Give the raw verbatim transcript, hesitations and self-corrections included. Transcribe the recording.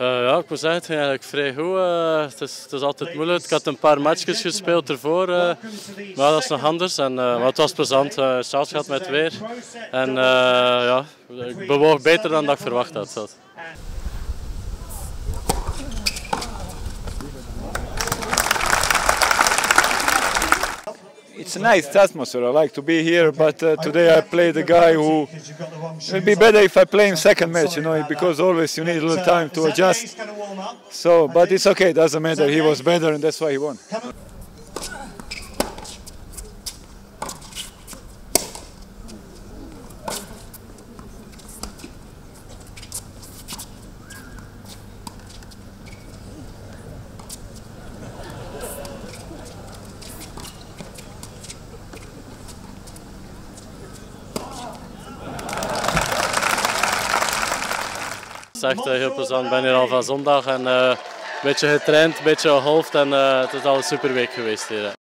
Uh, ja, ik moet zeggen, het ging eigenlijk vrij goed. Uh, het, is, het is altijd moeilijk. Ik had een paar matchjes gespeeld ervoor, uh, maar dat is nog anders. En, uh, maar het was plezant. Uh, Charles gaat met weer. En uh, ja, ik bewoog beter dan dat ik verwacht had. It's a nice atmosphere. I like to be here, but uh, today I played a guy who would be better if I play him second match, you know, because always you need a little time to adjust. So, but it's okay. It doesn't matter. He was better, and that's why he won. Het is echt heel plezant. Ik ben hier al van zondag en uh, een beetje getraind, een beetje geholfd en uh, het is al een super week geweest hier.